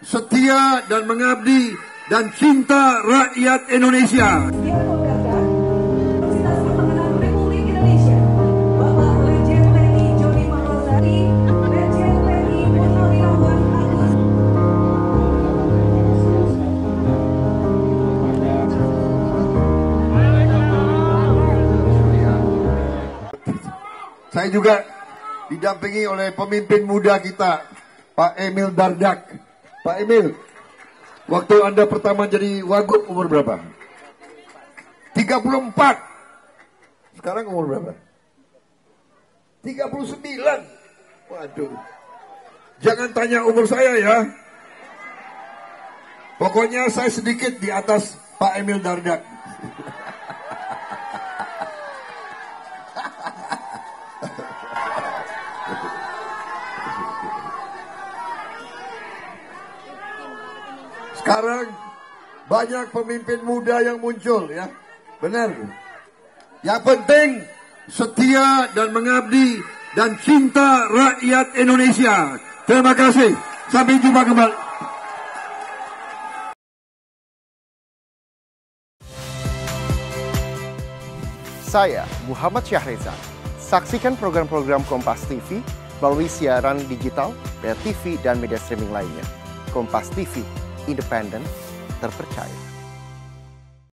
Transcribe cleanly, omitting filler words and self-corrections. setia dan mengabdi dan cinta rakyat Indonesia. Saya juga didampingi oleh pemimpin muda kita, Pak Emil Dardak. Pak Emil, waktu Anda pertama jadi wagub umur berapa? 34. Sekarang umur berapa? 39. Waduh. Jangan tanya umur saya ya. Pokoknya saya sedikit di atas Pak Emil Dardak. Sekarang banyak pemimpin muda yang muncul ya, benar. Yang penting setia dan mengabdi dan cinta rakyat Indonesia. Terima kasih. Sampai jumpa kembali. Saya Muhammad Syahreza. Saksikan program-program Kompas TV melalui siaran digital, pay TV dan media streaming lainnya. Kompas TV. Independen, terpercaya.